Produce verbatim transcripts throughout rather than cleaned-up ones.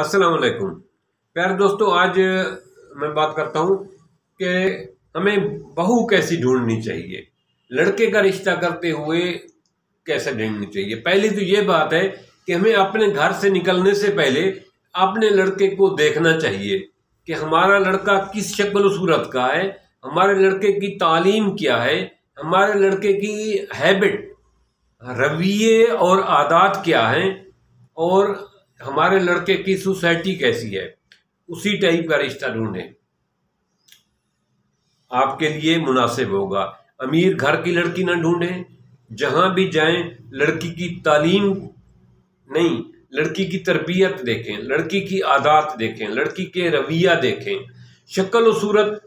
अस्सलामुअलैकुम प्यारे दोस्तों, आज मैं बात करता हूँ कि हमें बहू कैसी ढूंढनी चाहिए, लड़के का रिश्ता करते हुए कैसे ढूंढनी चाहिए। पहली तो ये बात है कि हमें अपने घर से निकलने से पहले अपने लड़के को देखना चाहिए कि हमारा लड़का किस शक्ल सूरत का है, हमारे लड़के की तालीम क्या है, हमारे लड़के की हैबिट, रवैये और आदत क्या हैं, और हमारे लड़के की सोसाइटी कैसी है, उसी टाइप का रिश्ता ढूंढें, आपके लिए मुनासिब होगा। अमीर घर की लड़की ना ढूंढें, जहां भी जाएं लड़की की तालीम नहीं, लड़की की तरबियत देखें, लड़की की आदत देखें, लड़की के रवैया देखें। शक्ल और सूरत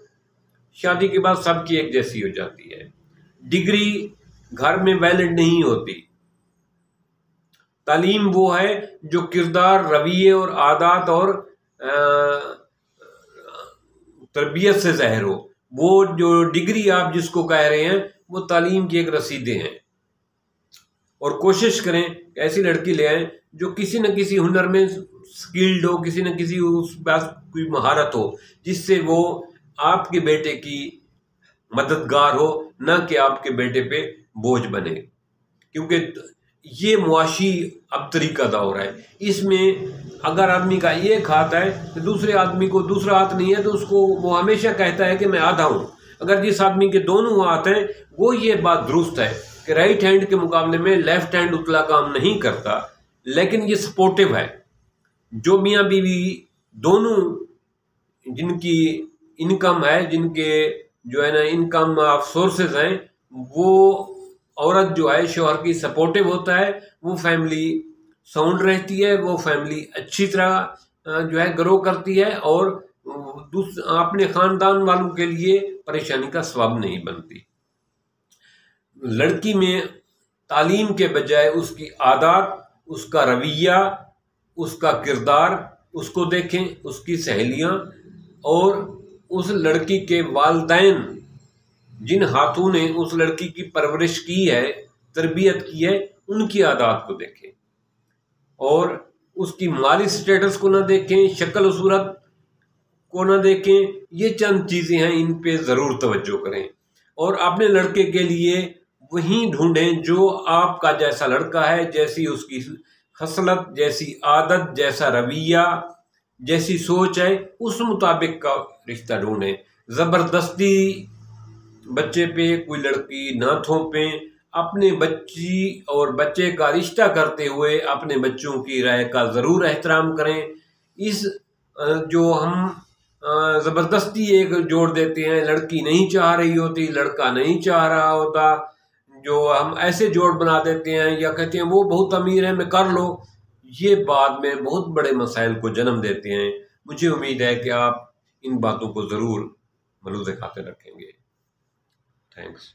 शादी के बाद सबकी एक जैसी हो जाती है, डिग्री घर में वैलिड नहीं होती। तालीम वो है जो किरदार, रवैये और आदत और तरबियत से ज़ाहिर हो। वो जो डिग्री आप जिसको कह रहे हैं वो तालीम की एक रसीदें हैं। और कोशिश करें ऐसी लड़की ले आएँ जो किसी न किसी हुनर में स्किल्ड हो, किसी न किसी उस पास कोई महारत हो, जिससे वो आपके बेटे की मददगार हो, ना कि आपके बेटे पे बोझ बने। क्योंकि ये मुआशी अबतरी का दौर है, इसमें अगर आदमी का एक हाथ है तो दूसरे आदमी को दूसरा हाथ नहीं है, तो उसको वो हमेशा कहता है कि मैं आधा हूँ। अगर जिस आदमी के दोनों हाथ हैं वो ये बात दुरुस्त है कि राइट हैंड के मुकाबले में लेफ्ट हैंड उतना काम नहीं करता, लेकिन ये सपोर्टिव है। जो मियाँ बीवी दोनों जिनकी इनकम है, जिनके जो है ना इनकम ऑफ सोर्सेज हैं, वो औरत जो है शोहर की सपोर्टिव होता है, वो फैमिली साउंड रहती है, वो फैमिली अच्छी तरह जो है ग्रो करती है और अपने ख़ानदान वालों के लिए परेशानी का सबब नहीं बनती। लड़की में तालीम के बजाय उसकी आदत, उसका रवैया, उसका किरदार, उसको देखें, उसकी सहेलियां और उस लड़की के वालदैन, जिन हाथों ने उस लड़की की परवरिश की है, तरबियत की है, उनकी आदत को देखें और उसकी माली स्टेटस को ना देखें, शक्ल और सूरत को ना देखें। ये चंद चीज़ें हैं, इन पे ज़रूर तवज्जो करें और अपने लड़के के लिए वहीं ढूंढें जो आपका जैसा लड़का है, जैसी उसकी खसलत, जैसी आदत, जैसा रवैया, जैसी सोच है, उस मुताबिक का रिश्ता ढूंढें। ज़बरदस्ती बच्चे पे कोई लड़की ना थोपें। अपने बच्ची और बच्चे का रिश्ता करते हुए अपने बच्चों की राय का ज़रूर एहतराम करें। इस जो हम ज़बरदस्ती एक जोड़ देते हैं, लड़की नहीं चाह रही होती, लड़का नहीं चाह रहा होता, जो हम ऐसे जोड़ बना देते हैं या कहते हैं वो बहुत अमीर है मैं कर लो, ये बाद में बहुत बड़े मसाइल को जन्म देते हैं। मुझे उम्मीद है कि आप इन बातों को ज़रूर मलूज़ खाते रखेंगे। Thanks.